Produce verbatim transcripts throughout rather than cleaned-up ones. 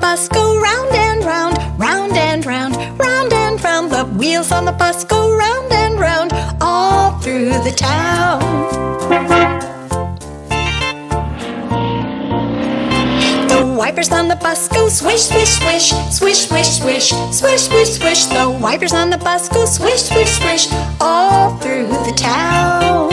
bus go round and round, round and round, round and round. The wheels on the bus go round and round, all through the town. The wipers on the bus go swish, swish, swish, swish, swish, swish, swish, swish, swish. The wipers on the bus go swish, swish, swish, all through the town.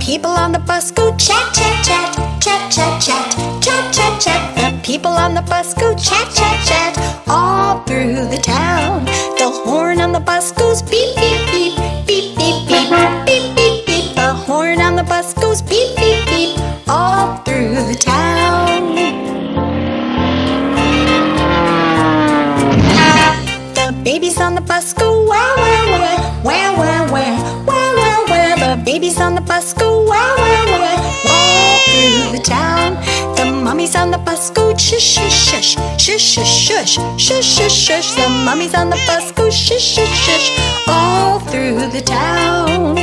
People on the bus go chat, chat, chat, chat, chat, chat, chat, chat, chat. The people on the bus go chat, chat, chat, all through the town. The horn on the bus goes beep, beep, beep, beep, beep, beep, beep, beep, beep. The horn on the bus goes beep, beep, beep, all through the town. The babies on the bus go wow, wow, wow, wow, wow, wow, wow. Babies on the bus go wow, wow, wow, all through the town. The mummies on the bus go shush, shush, shush, shush, shush, shush, shush. The mummies on the bus go shush, shush, shush, all through the town.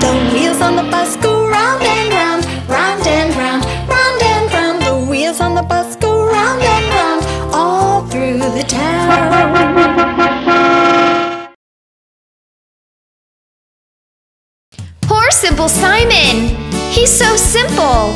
The wheels on the bus go round and round, round and round, round and round. The wheels on the bus go round and round, through the town. Poor Simple Simon! He's so simple!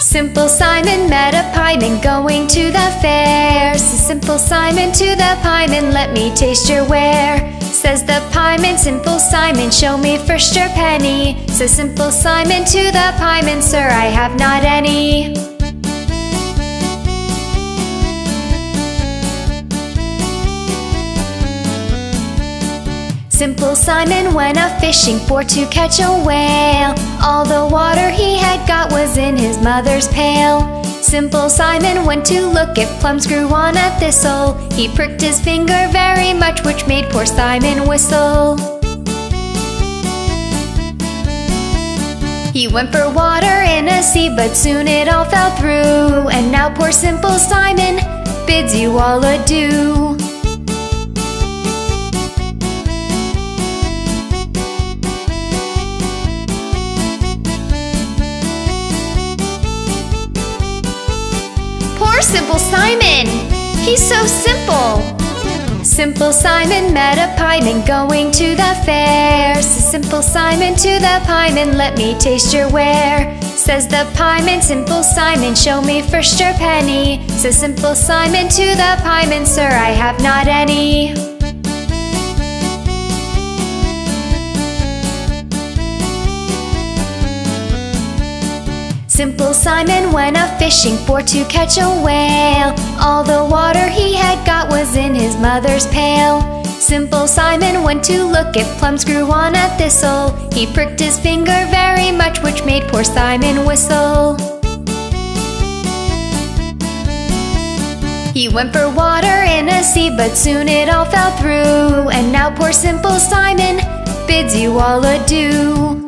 Simple Simon met a pieman going to the fair. Says Simple Simon to the pieman, let me taste your ware. Says the pieman, Simple Simon, show me first your penny. Says Simple Simon to the pieman, sir, I have not any. Simple Simon went a-fishing for to catch a whale. All the water he had got was in his mother's pail. Simple Simon went to look if plums grew on a thistle. He pricked his finger very much, which made poor Simon whistle. He went for water in a sea, but soon it all fell through. And now poor Simple Simon bids you all adieu. Simple Simon! He's so simple! Simple Simon met a pieman going to the fair. Says Simple Simon to the pieman, let me taste your ware. Says the pieman, Simple Simon, show me first your penny. Says Simple Simon to the pieman, sir, I have not any. Simple Simon went a-fishing for to catch a whale. All the water he had got was in his mother's pail. Simple Simon went to look if plums grew on a thistle. He pricked his finger very much, which made poor Simon whistle. He went for water in a sea, but soon it all fell through. And now poor Simple Simon bids you all adieu.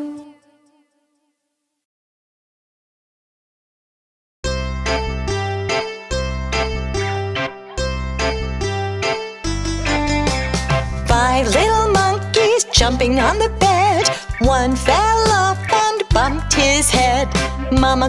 Five little monkeys jumping on the bed. One fell off and bumped his head. Mama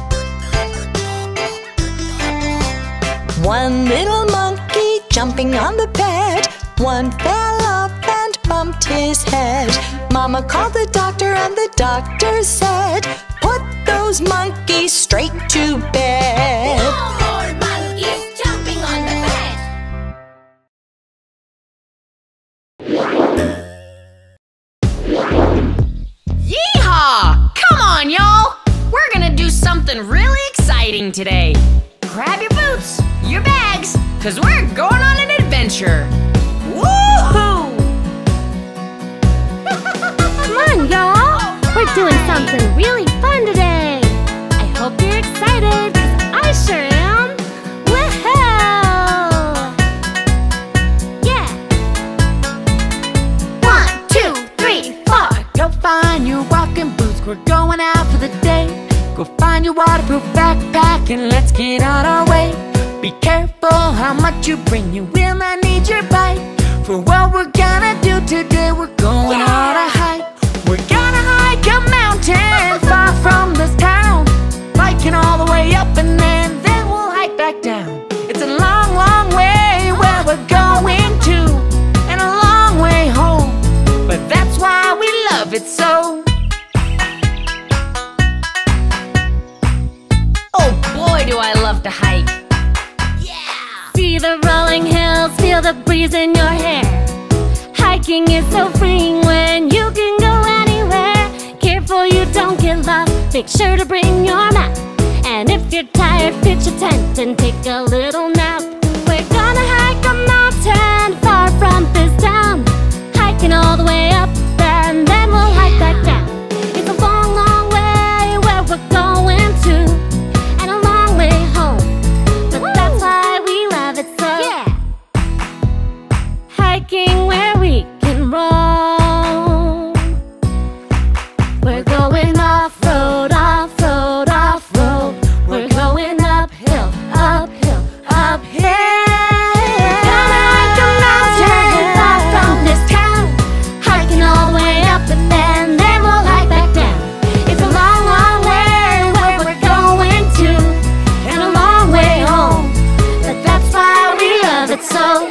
One little monkey jumping on the bed. One fell off his head. Mama called the doctor and the doctor said, put those monkeys straight to bed. No more monkeys jumping on the bed. Yeehaw! Come on, y'all! We're gonna do something really exciting today. Grab your boots, your bags, cause we're going on an adventure. Woohoo! Come on, y'all! We're doing something really fun today. I hope you're excited, cause I sure am. Woohoo! Yeah! One, two, three, four. Go find your walking boots. We're going out for the day. Go find your waterproof backpack and let's get on our way. Be careful how much you bring, you will not need your bike. For what we're gonna do today, we're going yeah. on a hike. We're gonna hike a mountain far from this town, hiking all the way up and then, then we'll hike back down. It's a long, long way where we're going to, and a long way home, but that's why we love it so. Boy, do I love to hike. Yeah! See the rolling hills, feel the breeze in your hair. Hiking is so freeing when you can go anywhere. Careful you don't get lost, make sure to bring your map. And if you're tired, pitch a tent and take a little nap. We're gonna hike a mountain far from this town, hiking all the way up and then we'll hike back down. It's a long, long way where we're going to, where we can roam. We're going off-road, off-road, off-road. We're going uphill, uphill, uphill. We're gonna hike a mountain far from this town, hiking all the way up and then, then we'll hike back down. It's a long, long way where we're going to, and a long way home, but that's why we love it so.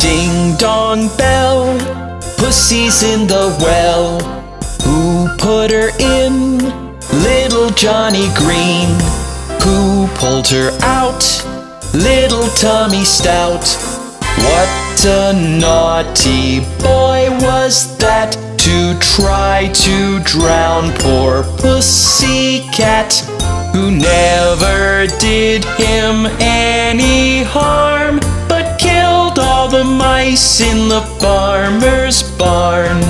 Ding dong bell, pussy's in the well. Who put her in? Little Johnny Green. Who pulled her out? Little Tommy Stout. What a naughty boy was that, to try to drown poor Pussycat, who never did him any harm, but killed all the mice in the farmer's barn.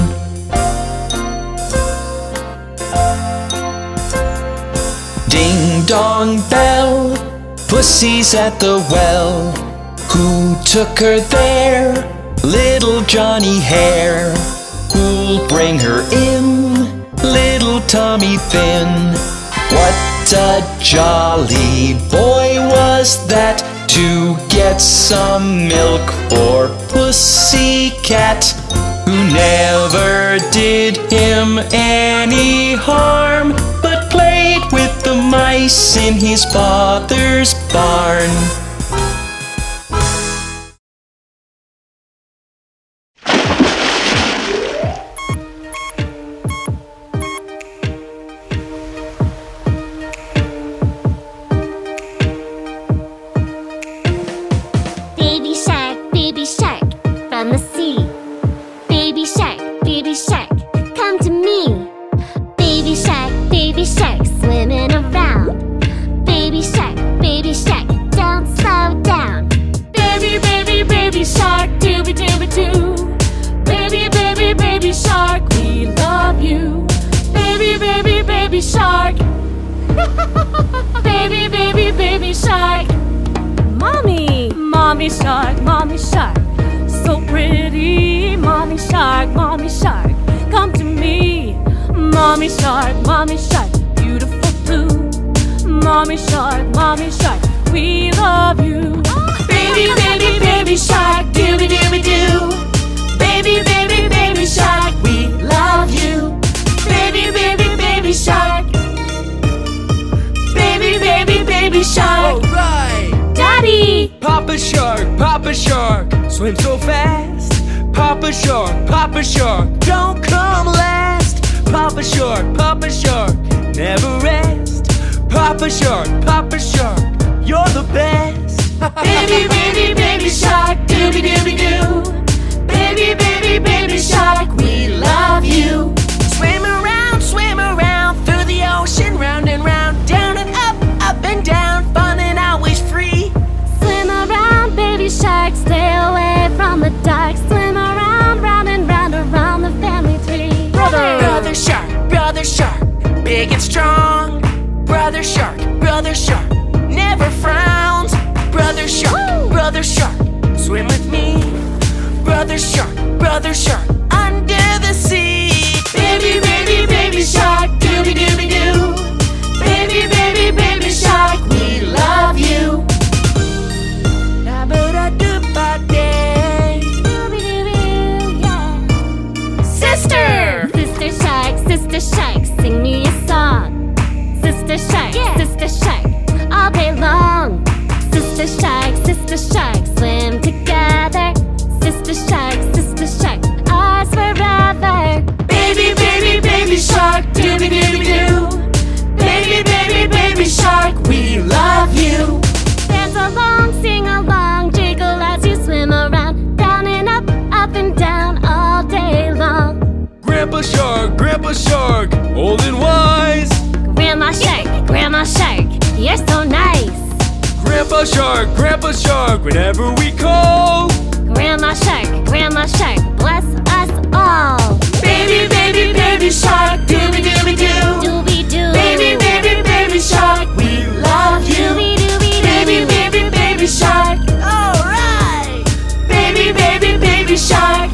Ding dong bell, pussy's at the well. Who took her there? Little Johnny Hare. Who'll bring her in? Little Tommy Thin. What a jolly boy was that, to get some milk for Pussycat, who never did him any harm, but played with the mice in his father's barn. Mommy shark, mommy shark, we love you. Baby, baby, baby shark, dooby dooby doo. Baby, baby, baby shark, we love you. Baby, baby, baby shark. Baby, baby, baby shark. Alright! Daddy! Papa shark, Papa shark, swim so fast. Papa shark, Papa shark, don't come last. Papa shark, Papa shark, never rest. Papa shark, Papa shark, you're the best. Baby, baby, baby shark, dooby dooby doo. Baby, baby, baby shark, we love you. Swim around, swim around, through the ocean, round and round, down and up, up and down, fun and always free. Swim around, baby shark, stay away from the dark. Swim around, round and round, around the family tree. Brother, brother shark, brother shark, big and strong. Brother shark, brother shark, never frowns. Brother shark, brother shark, swim with me. Brother shark, brother shark, under the sea. Baby, baby, baby shark, dooby dooby doo. Baby, baby, baby shark, we love you. Da ba da doo ba day. Dooby dooby, yeah. Sister! Sister shark, sister shark, sing me a song. Sister shark, yeah. Sister shark, all day long. Sister shark, sister shark, swim together. Sister shark, sister shark, ours forever. Baby, baby, baby shark, dooby dooby doo. Baby, baby, baby shark, we love you. Dance along, sing along, jiggle as you swim around, down and up, up and down, all day long. Grandpa shark, grandpa shark, old and wise. Grandma shark, grandma shark, you're so nice. Grandpa shark, grandpa shark, whenever we call. Grandma shark, grandma shark, bless us all. Baby, baby, baby shark, dooby dooby doo. Dooby doo. Baby, baby, baby shark, we love you. Dooby dooby doo. Baby, baby, baby shark. Alright! Baby, baby, baby shark.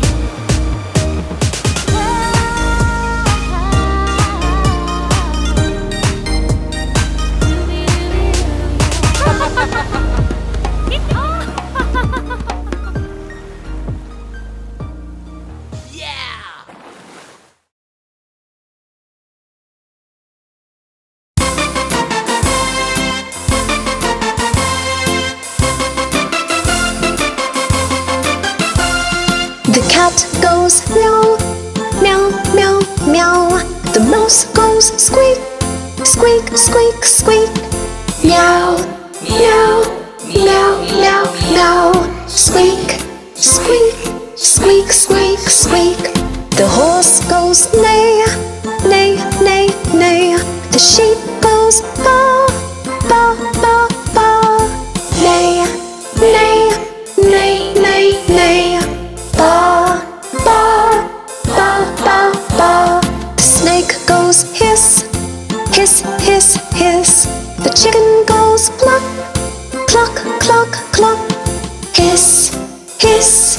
Meow, meow, meow, meow. The mouse goes squeak, squeak, squeak, squeak. Meow, meow, meow, meow, meow. Squeak, squeak, squeak, squeak, squeak. The horse goes neigh, neigh, neigh, neigh. The sheep goes baa, baa, baa, baa. Neigh, neigh, neigh, neigh, neigh. Baa. Ba, ba, ba, ba. The snake goes hiss, hiss, hiss, hiss. The chicken goes cluck, cluck, cluck, cluck. Hiss, hiss,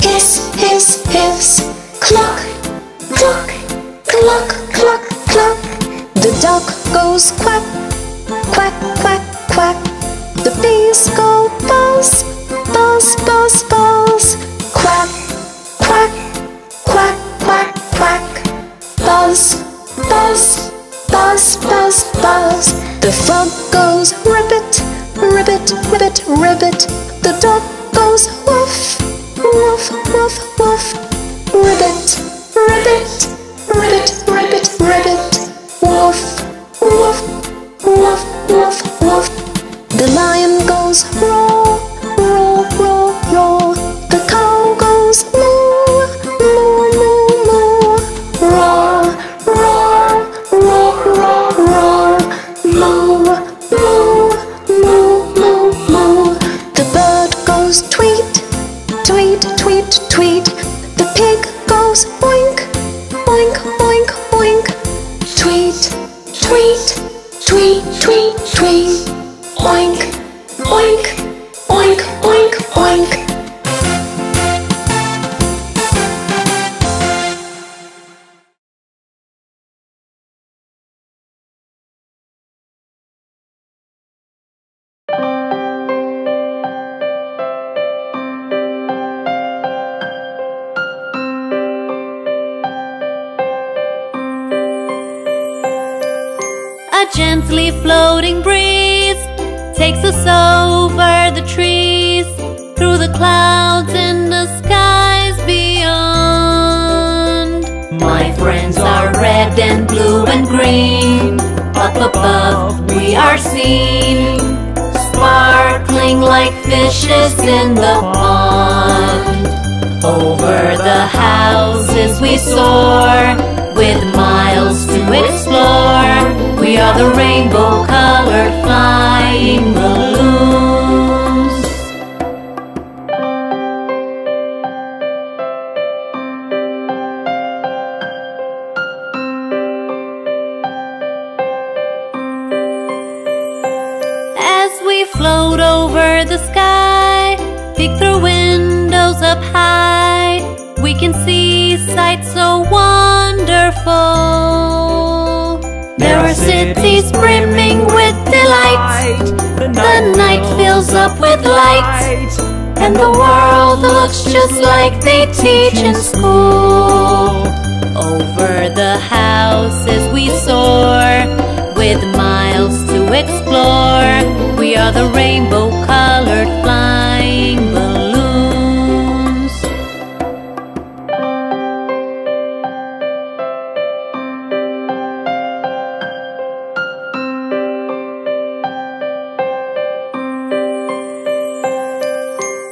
hiss, hiss, hiss. Cluck, cluck, cluck, cluck, cluck. The duck goes quack, quack, quack, quack. The bees go buzz, buzz, buzz, buzz. Quack, quack, quack, quack, quack. Buzz, buzz, buzz, buzz, buzz. The frog goes ribbit, ribbit, ribbit, ribbit. The dog goes woof, woof, woof, woof. Ribbit, ribbit, ribbit, ribbit, ribbit. Woof, woof, woof, woof, woof. The lion goes roar, roar, roar, roar. The cow goes moo, moo, moo, moo. Roar, roar, roar, roar, roar. Moo, moo, moo, moo, moo. The bird goes tweet, tweet, tweet, tweet. The pig goes oink, oink. a gently floating breeze takes us over the trees, through the clouds and the skies beyond. My friends are red and blue and green, up above we are seen, sparkling like fishes in the pond. Over the houses we soar, with miles to explore, we are the rainbow-colored flying balloons. As we float over the sky, peek through windows up high, we can see sights so wonderful. There are cities brimming with delight, the night fills up with light, and the world looks just like they teach in school. Over the houses we soar, with miles to explore, we are the rainbow-colored flying balloons.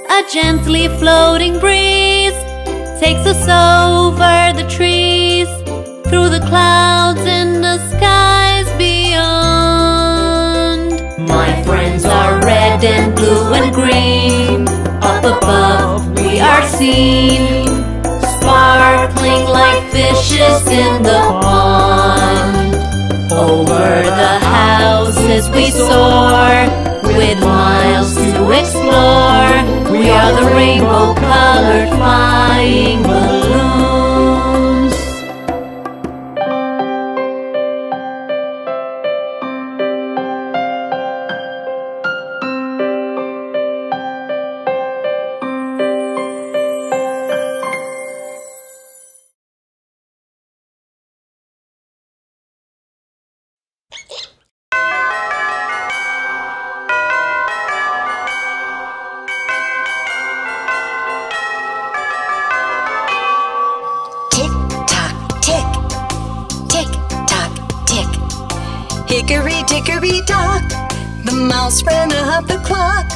A gently floating breeze takes us over the trees, through the clouds and the skies beyond. My friends are red and blue and green, up above we are seen, sparkling like fishes in the pond. Over the houses we soar, with miles to explore, we are the rainbow-colored flying balloons. Hickory-dickory-dock, the mouse ran up the clock.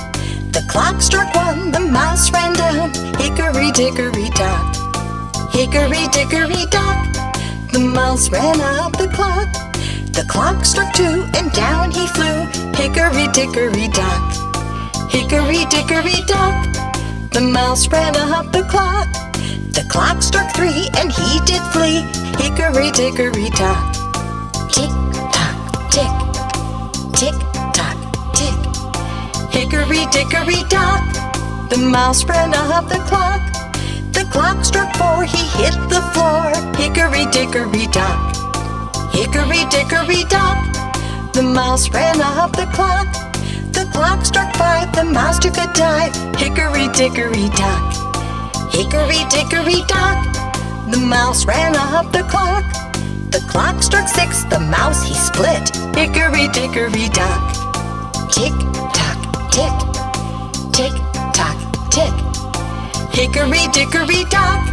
The clock struck one, the mouse ran down. Hickory-dickory-dock, hickory-dickory-dock, the mouse ran up the clock. The clock struck two and down he flew. Hickory-dickory-dock, hickory-dickory-dock, the mouse ran up the clock. The clock struck three and he did flee. Hickory-dickory-dock. Tick-tock, tick, tick-tock, tick. Hickory-dickory-dock, the mouse ran up the clock. The clock struck four, he hit the floor. Hickory-dickory-dock, hickory-dickory-dock, the mouse ran up the clock. The clock struck five, the mouse took a dive. Hickory-dickory-dock, hickory-dickory-dock, the mouse ran up the clock. The clock struck six, the mouse he split. Hickory-dickory-dock. Tick-tock, tick, tick-tock, tick. Hickory-dickory-dock,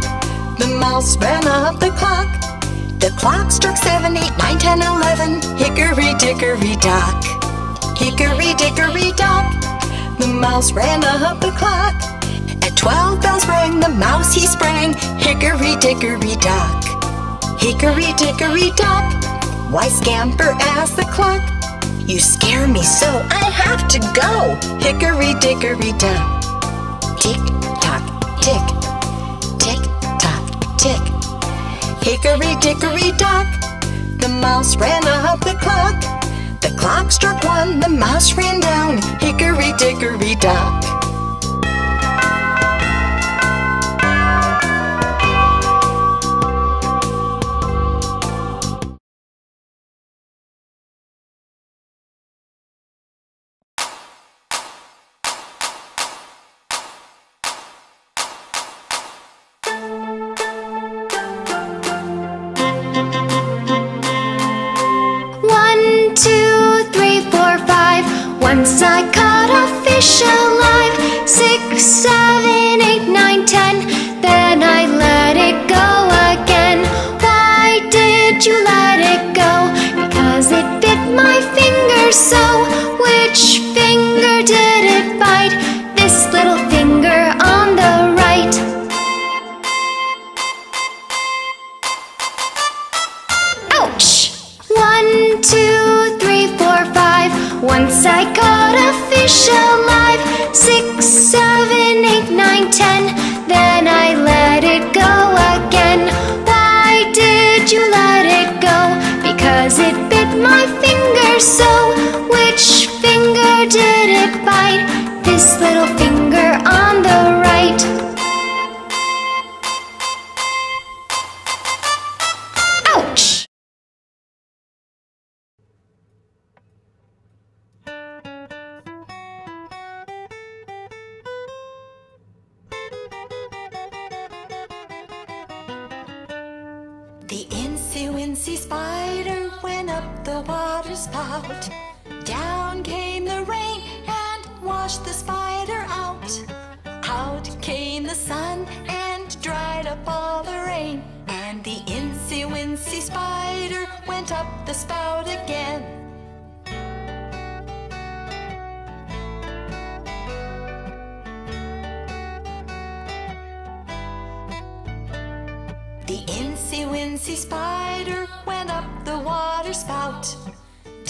the mouse ran up the clock. The clock struck seven, eight, nine, ten, eleven. Hickory-dickory-dock. Hickory-dickory-dock, the mouse ran up the clock. At twelve bells rang, the mouse he sprang. Hickory-dickory-dock. Hickory-dickory-dock, why scamper as the clock? You scare me so I have to go. Hickory-dickory-dock. Tick-tock, tick, tick-tock, tick. Hickory-dickory-dock, the mouse ran up the clock. The clock struck one, the mouse ran down. Hickory-dickory-dock. Two. fish alive. Six, seven, eight, nine, ten. Then I let it go again. Why did you let it go? Because it bit my finger so. Which finger did it bite? This little finger on the right. Ouch! One, two, three, four, five. Once I caught a fish alive. Six, seven, eight, nine, ten. Then I let it go again. Why did you let it go? Because it bit my finger so. Which finger did it bite? This little finger on the right. Ouch! The incy wincy spider went up the water spout. Down came the rain and washed the spider out. Out came the sun and dried up all the rain. And the incy wincy spider went up the spout again. The incy wincy spider went up the water spout.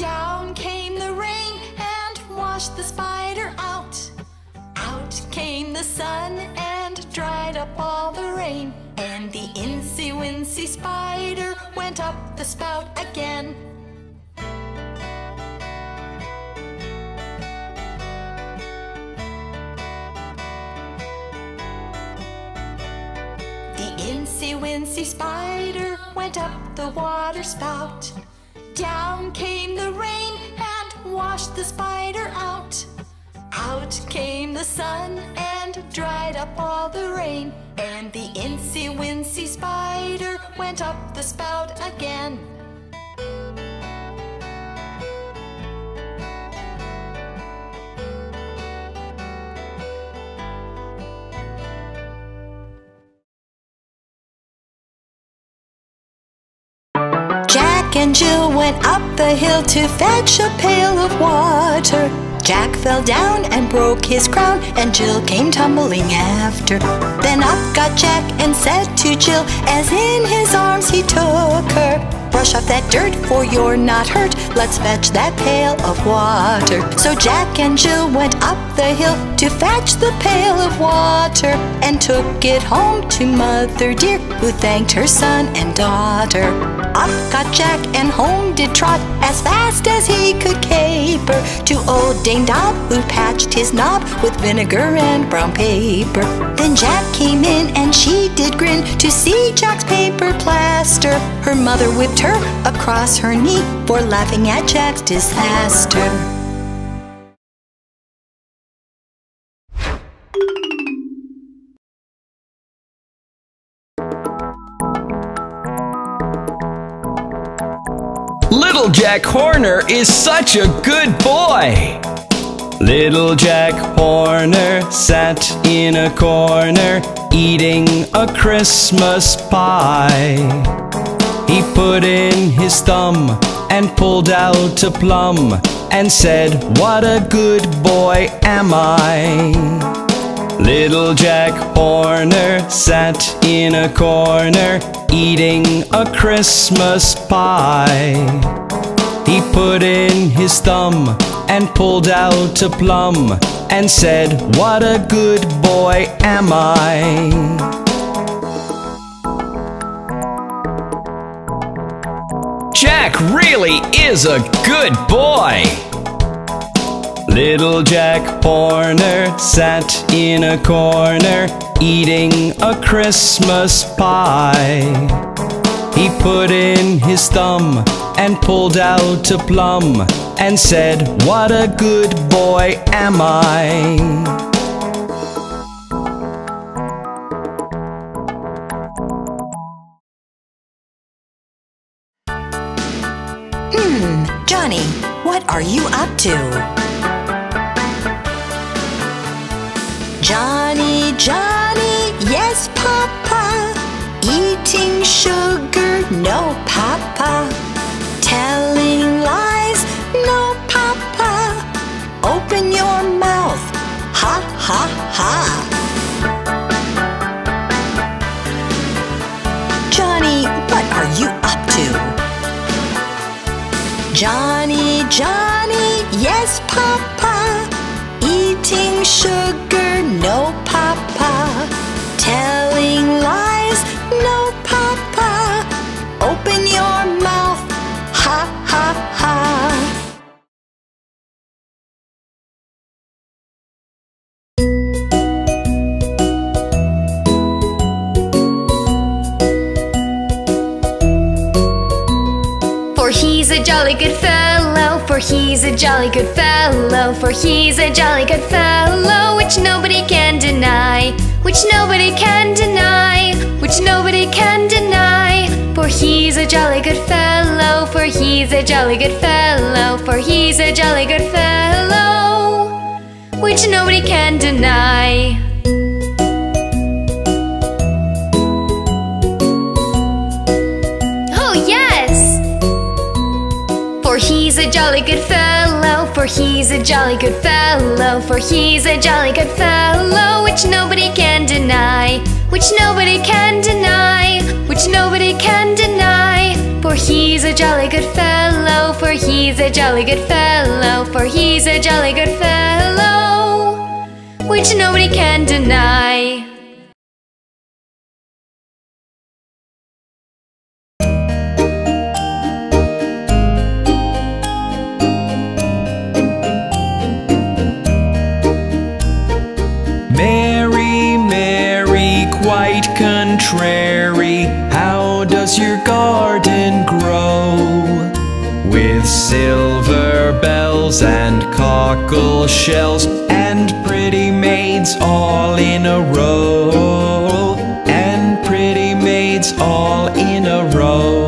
Down came the rain and washed the spider out. Out came the sun and dried up all the rain. And the incy wincy spider went up the spout again. The incy wincy spider went up the water spout. Down came the rain and washed the spider out. Out came the sun and dried up all the rain. And the incy wincy spider went up the spout again. Jack and Jill went up the hill to fetch a pail of water. Jack fell down and broke his crown, and Jill came tumbling after. Then up got Jack and said to Jill, as in his arms he took her, brush off that dirt for you're not hurt, let's fetch that pail of water. So Jack and Jill went up the hill to fetch the pail of water, and took it home to Mother Dear, who thanked her son and daughter. Up got Jack and home did trot, as fast as he could caper, to old Dame Dob, who patched his knob with vinegar and brown paper. Then Jack came in and she did grin to see Jack's paper plaster. Her mother whipped her across her knee for laughing at Jack's disaster. Little Jack Horner is such a good boy. Little Jack Horner sat in a corner eating a Christmas pie. He put in his thumb and pulled out a plum and said, "What a good boy am I." Little Jack Horner sat in a corner eating a Christmas pie. He put in his thumb and pulled out a plum and said, "What a good boy am I." Jack really is a good boy. Little Jack Horner sat in a corner eating a Christmas pie. He put in his thumb and pulled out a plum and said, "What a good boy am I." Hmm, Johnny, what are you up to? Johnny, Johnny, yes, Papa. Eating sugar, no, Papa. Telling lies, no, Papa. Open your mouth, ha, ha, ha. Johnny, what are you up to? Johnny, Johnny, yes, Papa. Eating sugar, no, Papa. Telling lies, no, Papa. Open your mouth, ha, ha, ha. For he's a jolly good fellow, for he's a jolly good fellow, for he's a jolly good fellow, which nobody can deny, which nobody can deny, which nobody can deny. For he's a jolly good fellow, for he's a jolly good fellow, for he's a jolly good fellow, which nobody can deny. For he's a jolly good fellow, for he's a jolly good fellow, for he's a jolly good fellow, which nobody can deny, which nobody can deny, which nobody can deny. For he's a jolly good fellow, for he's a jolly good fellow, for he's a jolly good fellow, which nobody can deny. Quite contrary, how does your garden grow? With silver bells and cockle shells and pretty maids all in a row, and pretty maids all in a row.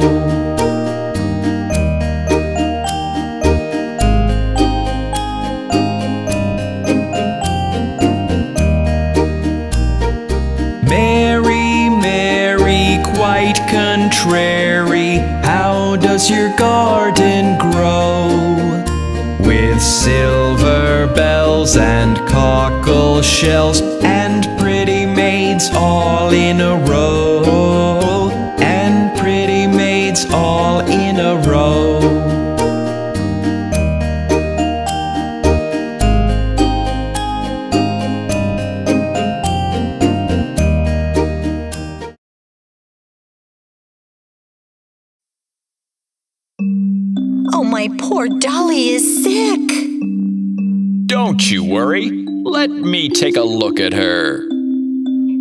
Contrary, how does your garden grow? With silver bells and cockle shells and pretty maids all in a row, and pretty maids all in a row. My poor dolly is sick. Don't you worry. Let me take a look at her.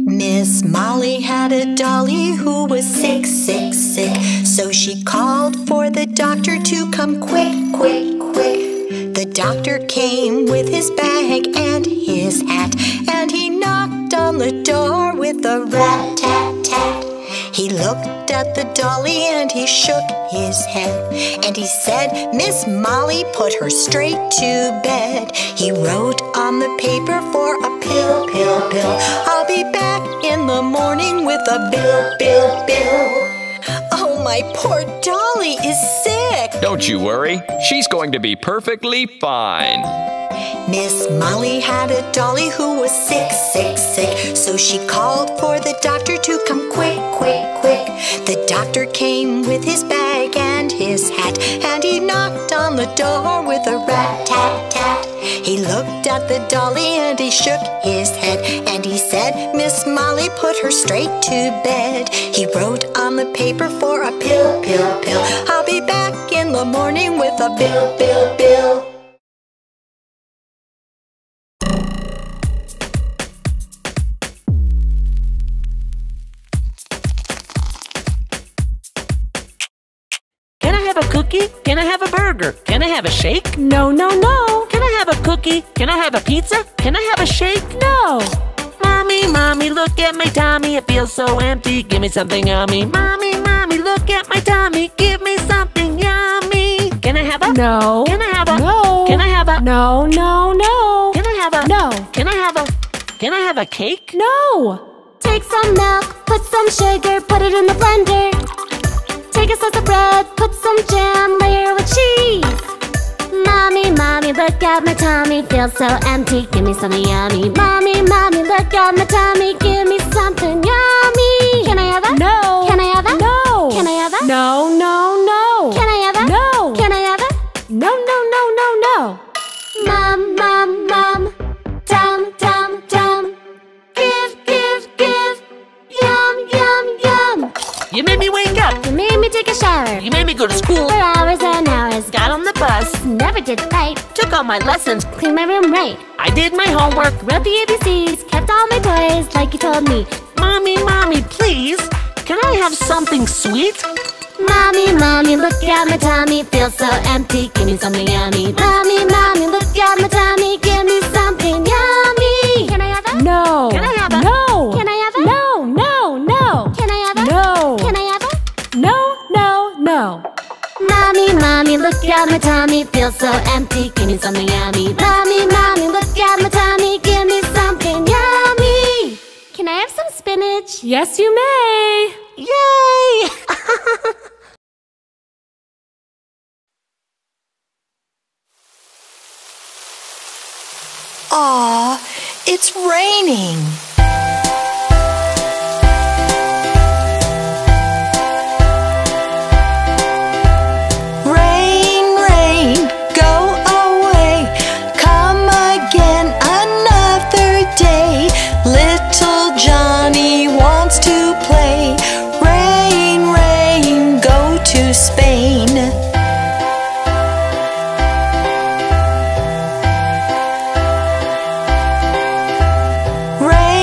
Miss Molly had a dolly who was sick, sick, sick. So she called for the doctor to come quick, quick, quick. The doctor came with his bag and his hat, and he knocked on the door with a rat-tat-tat. He looked at the dolly and he shook his head, and he said, Miss Molly, put her straight to bed. He wrote on the paper for a pill, pill, pill. I'll be back in the morning with a bill, bill, bill. Oh, my poor dolly is sick. Don't you worry. She's going to be perfectly fine. Miss Molly had a dolly who was sick, sick, sick. So she called for the doctor to come quick, quick, quick. The doctor came with his bag and his hat, and he knocked on the door with a rat-tat-tat. He looked at the dolly and he shook his head, and he said, Miss Molly, put her straight to bed. He wrote on the paper for a pill, pill, pill. I'll be back in the morning with a bill, bill, bill. Can I have a cookie? Can I have a burger? Can I have a shake? No, no, no. Can I have a cookie? Can I have a pizza? Can I have a shake? No. Mommy, mommy, look at my tummy. It feels so empty. Give me something yummy. Mommy, mommy, look at my tummy. Give me something yummy. Can I have a? No. Can I have a? No. Can I have a? No, no, no. Can I have a? No. Can I have a? Can I have a cake? No! Take some milk, put some sugar, put it in the blender. Take a slice of bread, put some jam, layer with cheese. Mommy, mommy, look at my tummy, feels so empty, give me something yummy. Mommy, mommy, look at my tummy, give me something yummy. Can I have a? No! Can I have a? No! Can I have a? No, no, no! Can I have a? No! Can I have a? No, no, no, no, no! Mom, mom, mom, dum, dum, dum. Give, give, give. Yum, yum, yum. You made me wake up. You made me take a shower. You made me go to school. For hours and hours. Got on the bus. Never did right. Took all my lessons. Cleaned my room right. I did my homework. Read the A B Cs. Kept all my toys like you told me. Mommy, mommy, please. Can I have something sweet? Mommy, mommy, look at my tummy, feels so empty, give me something yummy. Mommy, mommy, look at my tummy, give me something yummy. Can I have a? No. Can I have a? No. Can I have a? No, no, no. Can I have a? No. Can I have a? No, no, no. Mommy, mommy, look at my tummy, feels so empty, give me something yummy. Mommy, mommy, look at my tummy, give me something yummy. Can I have some spinach? Yes, you may. Yay! Aw, it's raining. Rain, rain, go away. Come again another day. Little Johnny wants to play. Rain, rain, go to Spain. Rain.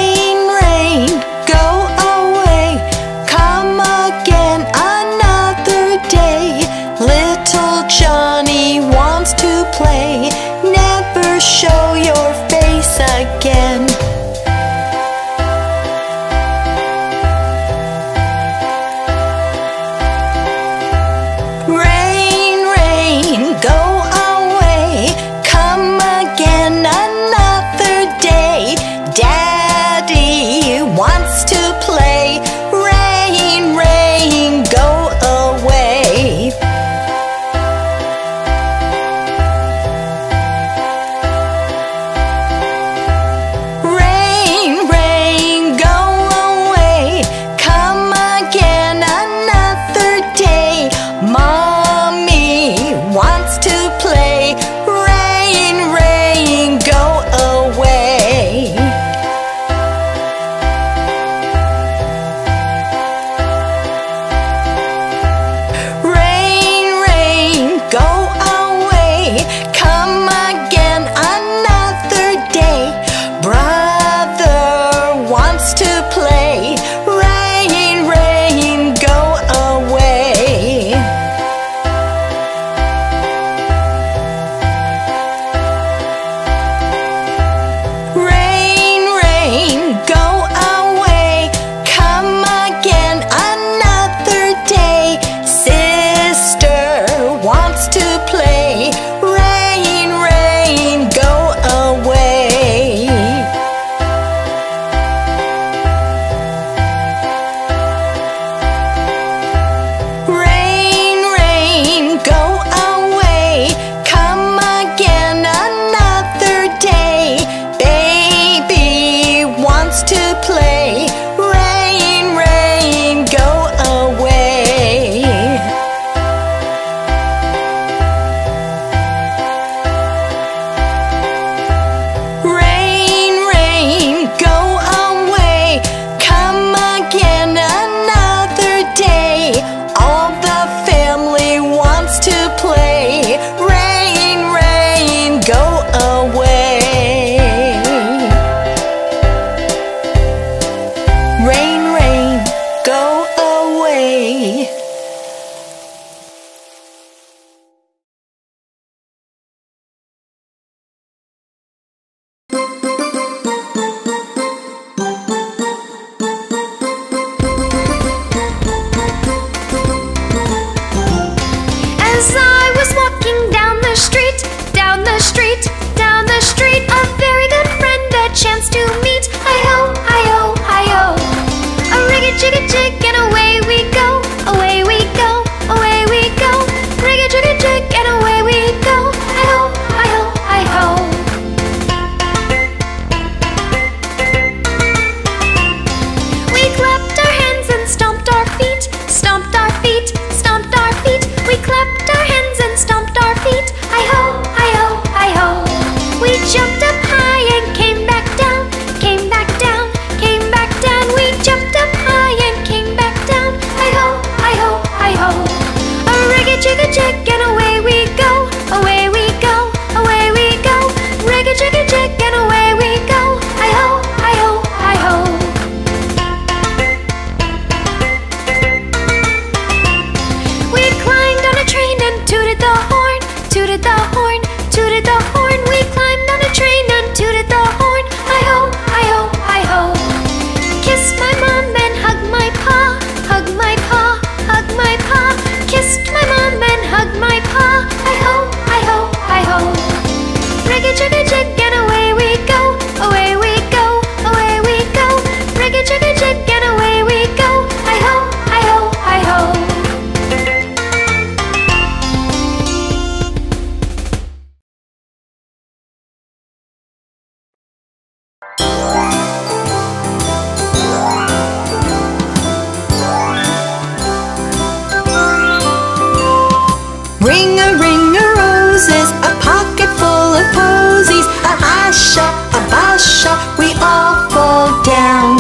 Abasha, Abasha, we all fall down.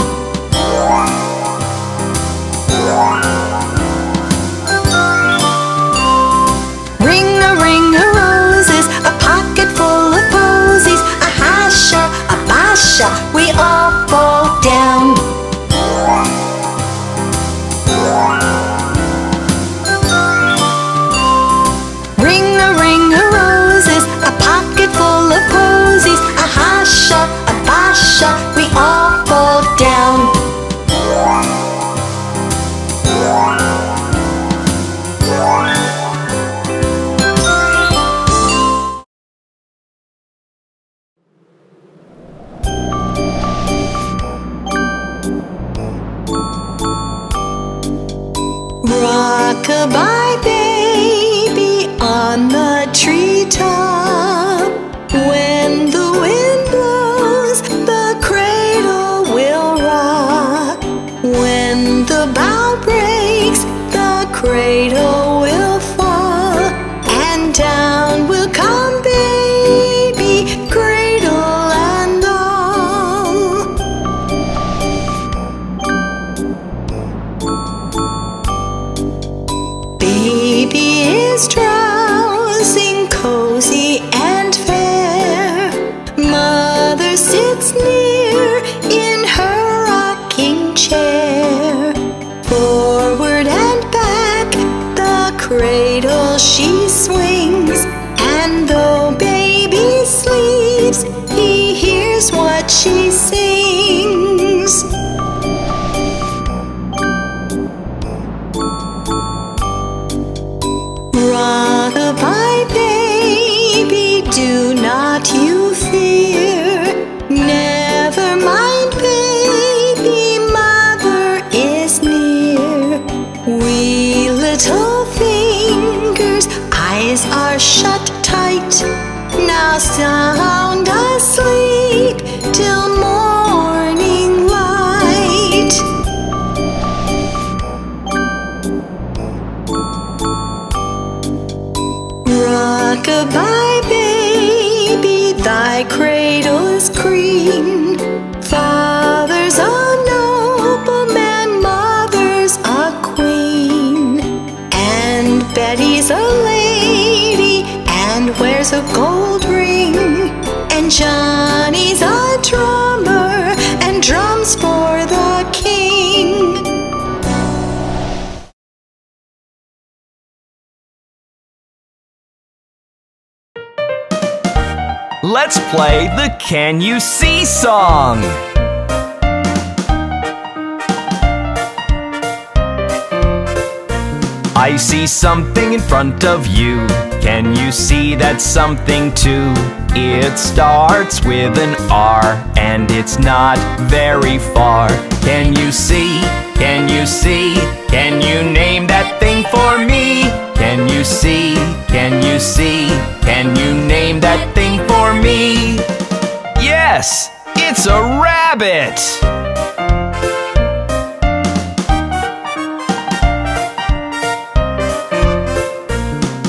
Ring a ring of roses, a pocket full of posies. Ahasha, Abasha, we all fall down. Ahasha, Abasha, we all fall down. Rock-a-bye, baby, on the treetop. When the cradle will fall, and down will come baby, cradle and all. Baby is drowsing, cozy and fair. Mother sits near in her rocking chair. Forward and cradle she swings, and though baby sleeps, he hears what she sings. Rock-a-bye, baby, do not you fear. Never mind, baby, mother is near. We little eyes are shut tight, now sound asleep till morning light. Rock-a-bye, baby, thy cradle is green. Father's a nobleman, mother's a queen, and Betty's a lady and wears a gold ring, and Johnny's a drummer and drums for the king. Let's play the Can You See song. I see something in front of you. Can you see that something too? It starts with an R and it's not very far. Can you see? Can you see? Can you name that thing for me? Can you see? Can you see? Can you name that thing for me? Yes, it's a rabbit!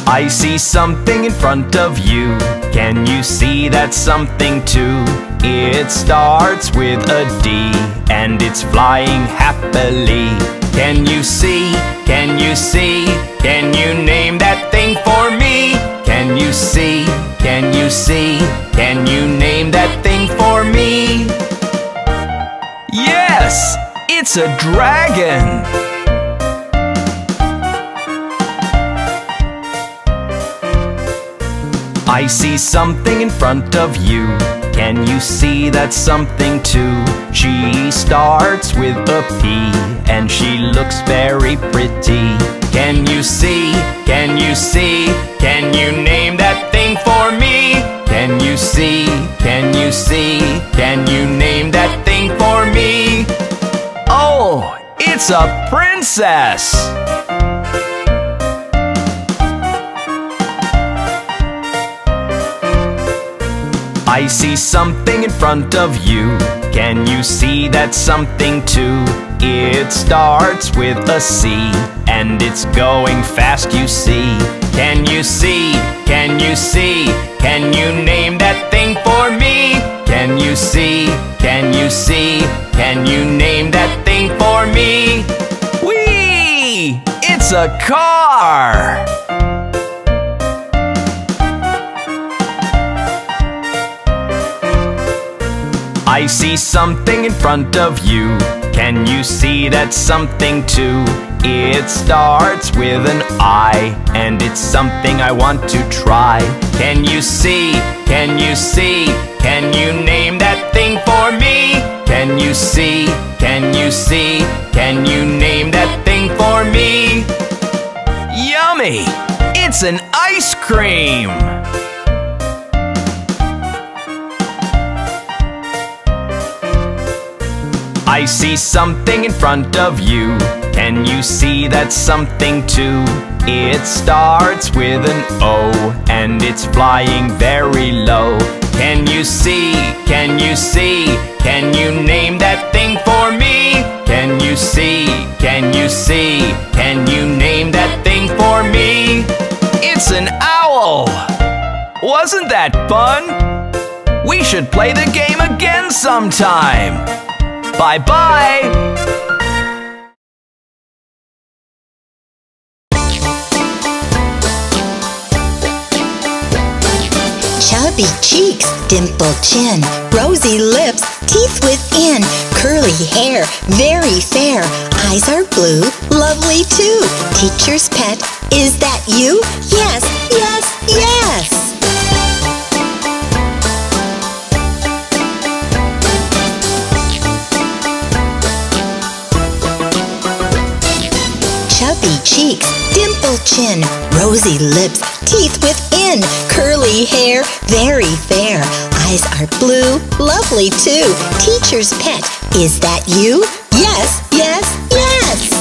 I see something in front of you. Can you see that something too? It starts with a D and it's flying happily. Can you see? Can you see? Can you name that thing for me? Can you see? Can you see? Can you name that thing for me? Yes! It's a dragon! I see something in front of you. Can you see that something too? She starts with a P and she looks very pretty. Can you see? Can you see? Can you name that thing for me? Can you see? Can you see? Can you name that thing for me? Oh, it's a princess! I see something in front of you. Can you see that something too? It starts with a C and it's going fast, you see. Can you see? Can you see? Can you name that thing for me? Can you see? Can you see? Can you name that thing for me? Whee! It's a car! I see something in front of you. Can you see that something too? It starts with an I, and it's something I want to try. Can you see? Can you see? Can you name that thing for me? Can you see? Can you see? Can you name that thing for me? Yummy! It's an ice cream! I see something in front of you. Can you see that something too? It starts with an O, and it's flying very low. Can you see? Can you see? Can you name that thing for me? Can you see? Can you see? Can you name that thing for me? It's an owl! Wasn't that fun? We should play the game again sometime! Bye-bye! Chubby cheeks, dimpled chin, rosy lips, teeth within, curly hair, very fair, eyes are blue, lovely too. Teacher's pet, is that you? Yes, yes, yes! Chubby cheeks, dimpled chin, rosy lips, teeth within, curly hair, very fair, eyes are blue, lovely too. Teacher's pet, is that you? Yes, yes, yes!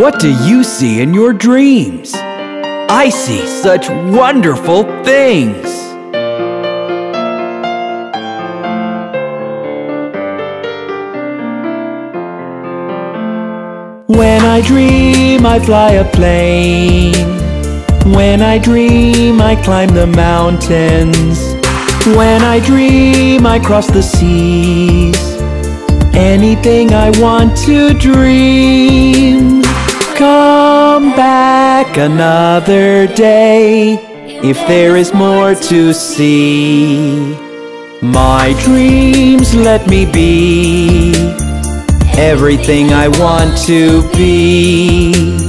What do you see in your dreams? I see such wonderful things! When I dream, I fly a plane. When I dream, I climb the mountains. When I dream, I cross the seas. Anything I want to dream. Come back another day if there is more to see. My dreams let me be everything I want to be.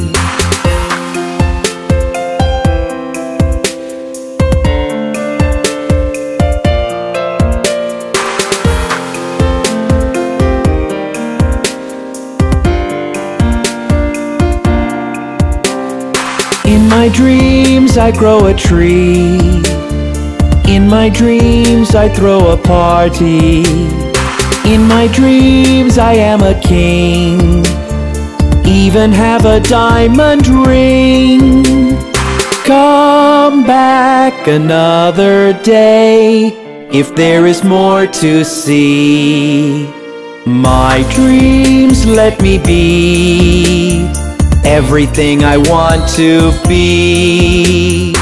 In my dreams I grow a tree. In my dreams I throw a party. In my dreams I am a king. Even have a diamond ring. Come back another day if there is more to see. My dreams let me be everything I want to be.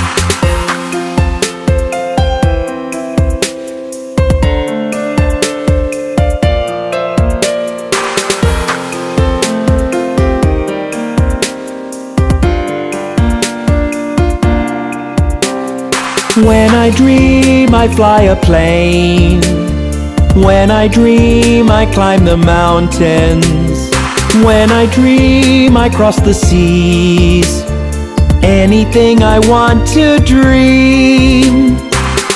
When I dream, I fly a plane. When I dream, I climb the mountains. When I dream, I cross the seas. Anything I want to dream.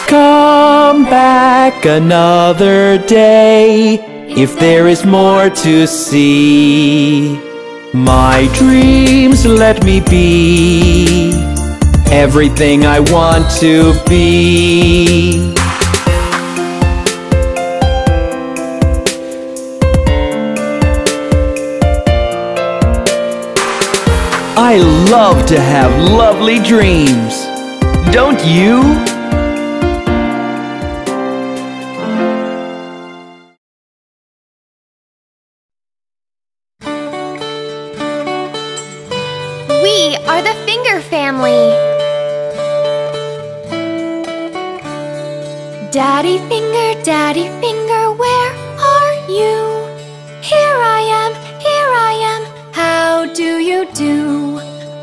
Come back another day if there is more to see. My dreams let me be everything I want to be. I I love to have lovely dreams. Don't you? We are the Finger Family. Daddy Finger, Daddy Finger, where are you? Here I am, here I am, how do you do?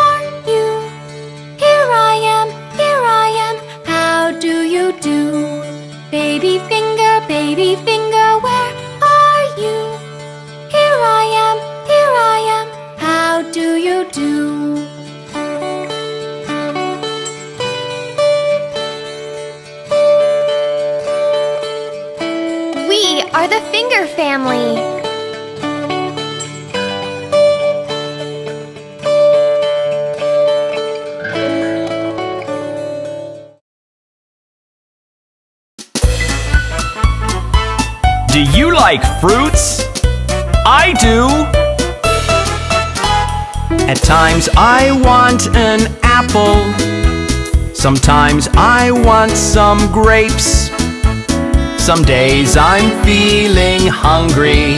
are you? Here I am, here I am, how do you do? Baby Finger, Baby Finger, where are you? Here I am, here I am, how do you do? We are the Finger Family. Do you like fruits? I do! At times I want an apple. Sometimes I want some grapes. Some days I'm feeling hungry,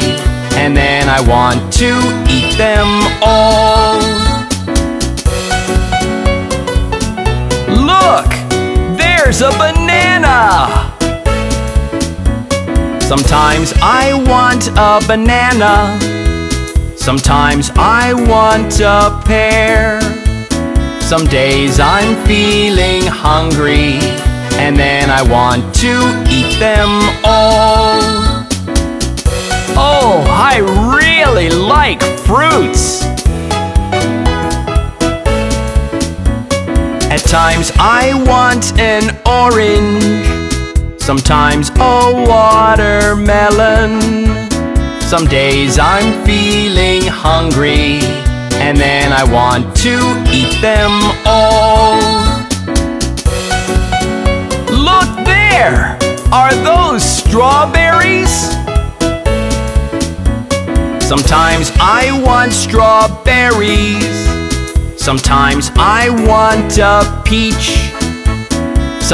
and then I want to eat them all. Look! There's a banana! Sometimes I want a banana. Sometimes I want a pear. Some days I'm feeling hungry, and then I want to eat them all. Oh, I really like fruits. At times I want an orange. Sometimes a watermelon. Some days I'm feeling hungry, and then I want to eat them all. Look there! Are those strawberries? Sometimes I want strawberries. Sometimes I want a peach.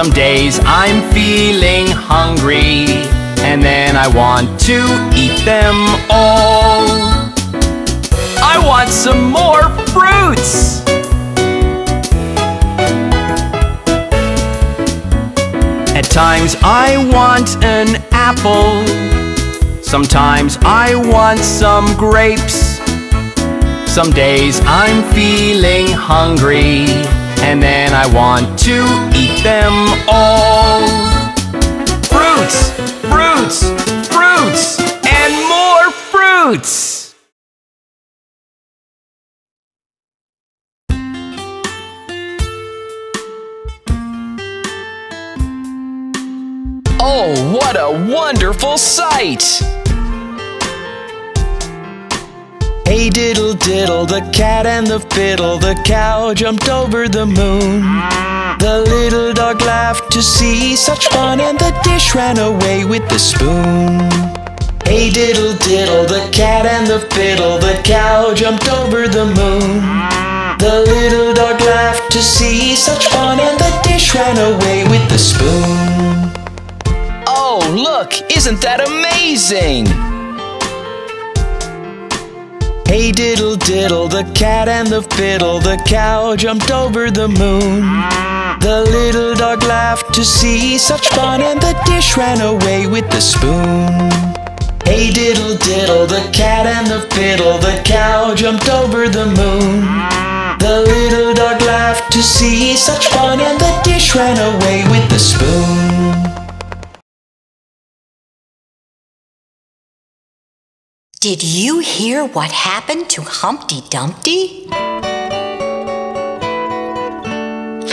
Some days I'm feeling hungry, and then I want to eat them all. I want some more fruits! At times I want an apple. Sometimes I want some grapes. Some days I'm feeling hungry, and then I want to eat them all. Fruits, fruits, fruits, and more fruits! Oh, what a wonderful sight! Hey diddle diddle, the cat and the fiddle, the cow jumped over the moon. The little dog laughed to see such fun, and the dish ran away with the spoon. Hey diddle diddle, the cat and the fiddle, the cow jumped over the moon. The little dog laughed to see such fun, and the dish ran away with the spoon. Oh look, isn't that amazing? Hey diddle diddle, the cat and the fiddle, the cow jumped over the moon. The little dog laughed to see such fun, and the dish ran away with the spoon. Hey diddle diddle, the cat and the fiddle, the cow jumped over the moon. The little dog laughed to see such fun, and the dish ran away with the spoon. Did you hear what happened to Humpty Dumpty?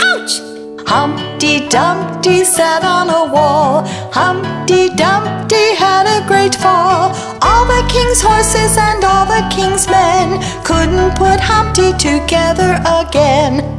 Ouch! Humpty Dumpty sat on a wall. Humpty Dumpty had a great fall. All the king's horses and all the king's men couldn't put Humpty together again.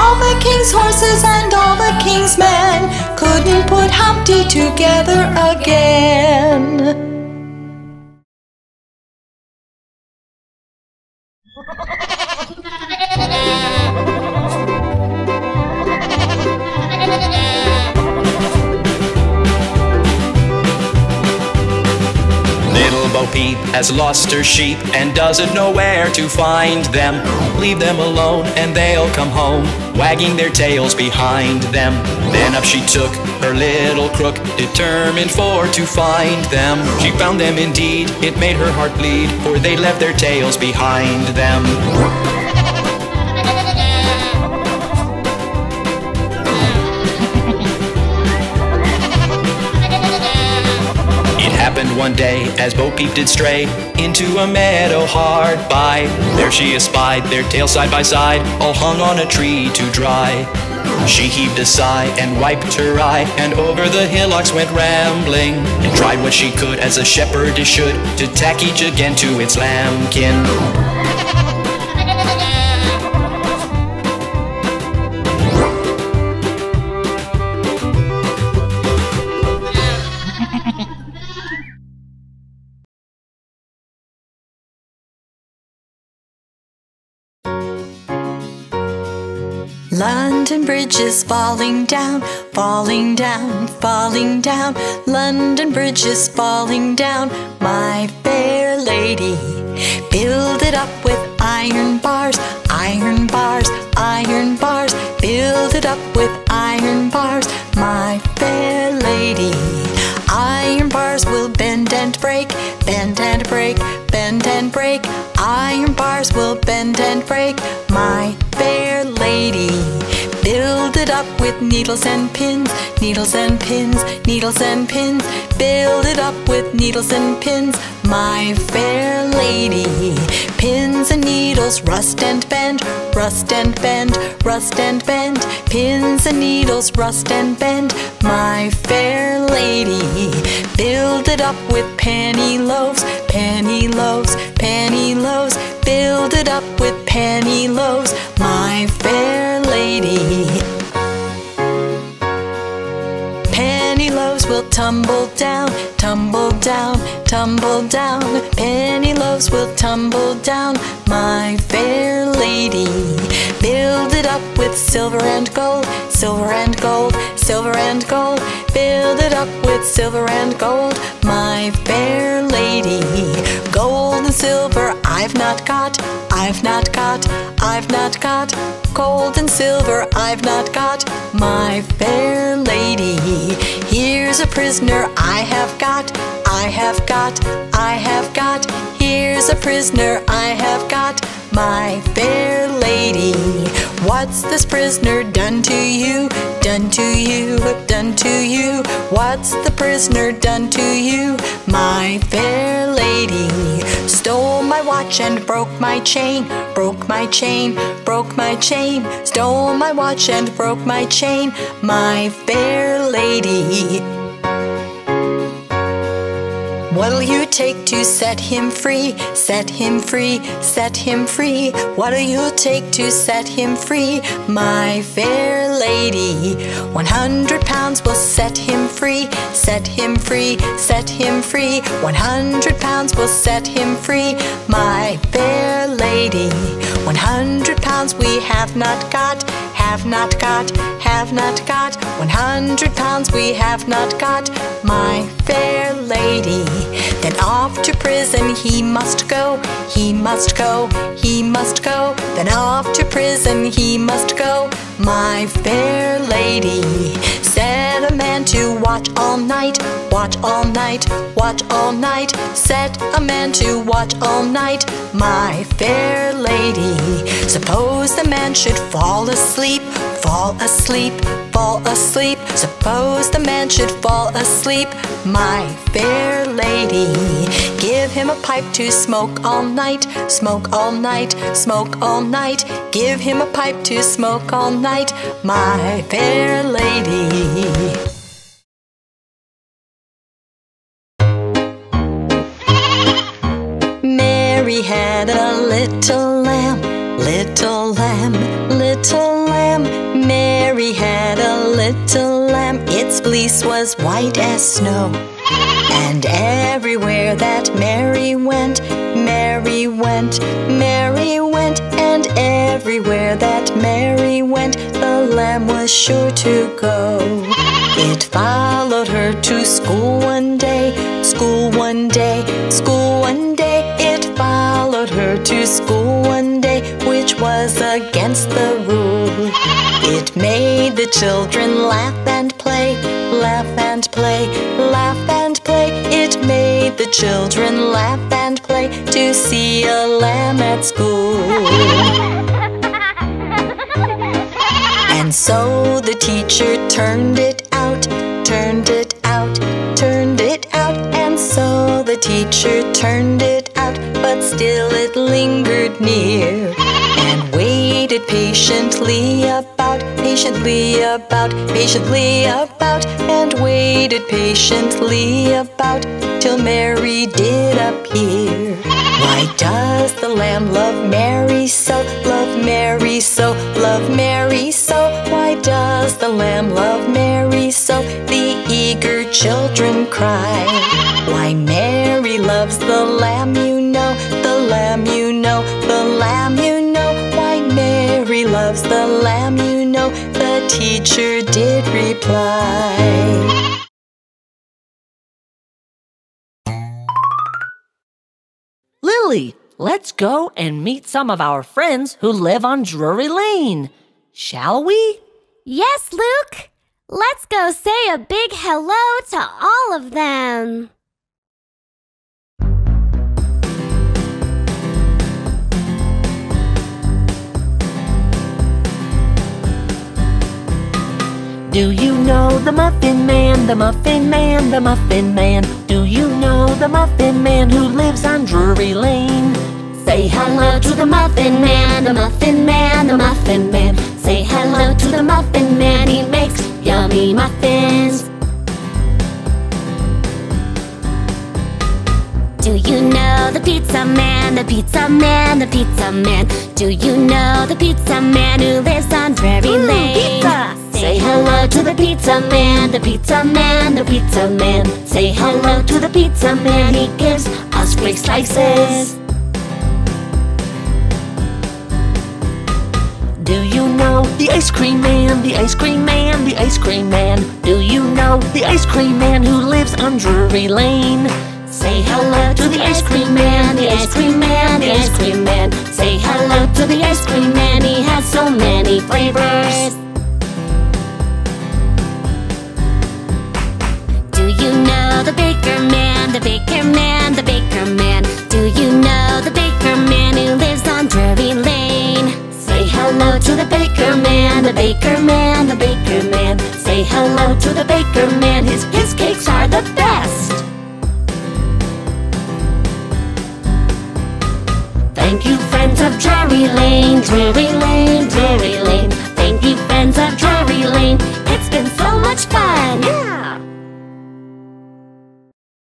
All the king's horses and all the king's men couldn't put Humpty together again. Bo Peep has lost her sheep and doesn't know where to find them. Leave them alone and they'll come home, wagging their tails behind them. Then up she took her little crook, determined for to find them. She found them indeed, it made her heart bleed, for they left their tails behind them. Happened one day, as Bo Peep did stray into a meadow hard by. There she espied their tails side by side, all hung on a tree to dry. She heaved a sigh and wiped her eye, and over the hillocks went rambling, and tried what she could, as a shepherdess should, to tack each again to its lambkin. London Bridge is falling down, falling down, falling down. London Bridge is falling down, my fair lady. Build it up with iron bars, iron bars, iron bars. Build it up with iron bars, my fair lady. Iron bars will bend and break, bend and break, bend and break. Iron bars will bend and break, my fair lady. Build it up with needles and pins, needles and pins, needles and pins. Build it up with needles and pins, my fair lady. Pins and needles rust and bend, rust and bend, rust and bend. Pins and needles rust and bend, my fair lady. Build it up with penny loaves, penny loaves, penny loaves. Build it up with penny loaves, my fair lady. Penny loaves will tumble down, tumble down, tumble down. Penny loaves will tumble down, my fair lady. Build it up with silver and gold, silver and gold, silver and gold. Build it up with silver and gold, my fair lady. Gold and silver I've not got, I've not got, I've not got. Gold and silver I've not got, my fair lady. Here's a prisoner I have got, I have got, I have got. Here's a prisoner I have got, my fair lady. What's this prisoner done to you, done to you, done to you? What's the prisoner done to you, my fair lady? Stole my watch and broke my chain, broke my chain, broke my chain. Stole my watch and broke my chain, my fair lady. What'll you take to set him free, set him free, set him free? What'll you take to set him free, my fair lady? One hundred pounds will set him free, set him free, set him free. One hundred pounds will set him free, my fair lady. One hundred pounds we have not got, have not got, have not got. One hundred pounds we have not got, my fair lady. Then off to prison he must go, he must go, he must go. Then off to prison he must go, my fair lady. Set a man to watch watch all night, watch all night, watch all night. Set a man to watch all night, my fair lady. Suppose the man should fall asleep, fall asleep, fall asleep. Suppose the man should fall asleep, my fair lady. Give him a pipe to smoke all night, smoke all night, smoke all night. Give him a pipe to smoke all night, my fair lady. Mary had a little lamb, little lamb, little lamb. Mary had a little lamb, its fleece was white as snow. And everywhere that Mary went, Mary went, Mary went. And everywhere that Mary went, the lamb was sure to go. It followed her to school one day, school one day, school one day. It followed her to school one day, which was against the rule. It made the children laugh and play, laugh and play, laugh and play. It made the children laugh and play to see a lamb at school. And so the teacher turned it out, turned it out, turned it out. And so the teacher turned it out, but still it lingered near. And waited patiently about, patiently about, patiently about. And waited patiently about, till Mary did appear. Why does the lamb love Mary so, love Mary so, love Mary so? Why does the lamb love Mary so? The eager children cry. Why Mary loves the lamb, you know, the lamb, you know, the lamb, you know. Why Mary loves the lamb, you know, the teacher did reply. Lily, let's go and meet some of our friends who live on Drury Lane, shall we? Yes, Luke. Let's go say a big hello to all of them. Do you know the Muffin Man, the Muffin Man, the Muffin Man? Do you know the Muffin Man who lives on Drury Lane? Say hello to the Muffin Man, the Muffin Man, the Muffin Man. Say hello to the Muffin Man, he makes yummy muffins. Do you know the Pizza Man, the Pizza Man, the Pizza Man? Do you know the Pizza Man who lives on Drury Lane? Pizza! Say hello to the Pizza Man, the Pizza Man, the Pizza Man. Say hello to the Pizza Man, he gives us big slices. Do you know the Ice Cream Man, the Ice Cream Man, the Ice Cream Man? Do you know the Ice Cream Man who lives on Drury Lane? Say hello to the Ice Cream Man, the Ice Cream Man, the Ice Cream Man. Say hello to the Ice Cream Man, he has so many flavors. Do you know the Baker Man, the Baker Man, the Baker Man? Do you know the Baker Man who lives on Drury Lane? Say hello to the Baker Man, the Baker Man, the Baker Man. Say hello to the Baker Man, his piss cakes are the best. Thank you, friends of Drury Lane, Drury Lane, Drury Lane.